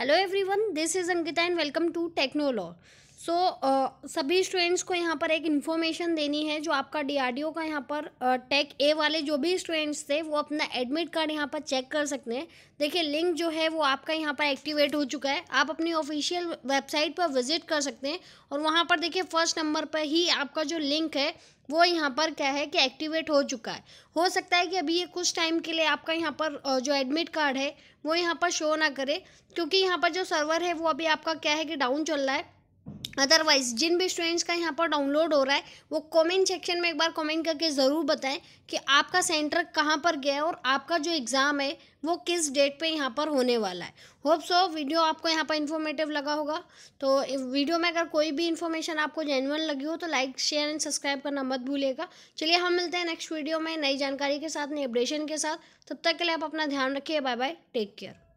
Hello everyone, this is Ankita and welcome to techno लॉर। सो सभी students को यहाँ पर एक इन्फॉर्मेशन देनी है। जो आपका डीआरडीओ का यहाँ पर टेक ए वाले जो भी स्टूडेंट्स थे वो अपना एडमिट कार्ड यहाँ पर चेक कर सकते हैं। देखिए लिंक जो है वो आपका यहाँ पर एक्टिवेट हो चुका है। आप अपनी ऑफिशियल वेबसाइट पर विजिट कर सकते हैं और वहाँ पर देखिए फर्स्ट नंबर पर ही आपका जो लिंक है वो यहाँ पर क्या है कि एक्टिवेट हो चुका है। हो सकता है कि अभी ये कुछ टाइम के लिए आपका यहाँ पर जो एडमिट कार्ड है वो यहाँ पर शो ना करे, क्योंकि यहाँ पर जो सर्वर है वो अभी आपका क्या है कि डाउन चल रहा है। अदरवाइज जिन भी स्टूडेंट्स का यहाँ पर डाउनलोड हो रहा है वो कमेंट सेक्शन में एक बार कमेंट करके ज़रूर बताएं कि आपका सेंटर कहाँ पर गया है और आपका जो एग्ज़ाम है वो किस डेट पे यहाँ पर होने वाला है। होप सो वीडियो आपको यहाँ पर इन्फॉर्मेटिव लगा होगा। तो वीडियो में अगर कोई भी इन्फॉर्मेशन आपको जेन्युइन लगी हो तो लाइक, शेयर एंड सब्सक्राइब करना मत भूलिएगा। चलिए हम मिलते हैं नेक्स्ट वीडियो में नई जानकारी के साथ, नई अपडेशन के साथ। तब तक के लिए आप अपना ध्यान रखिए। Bye bye, take care.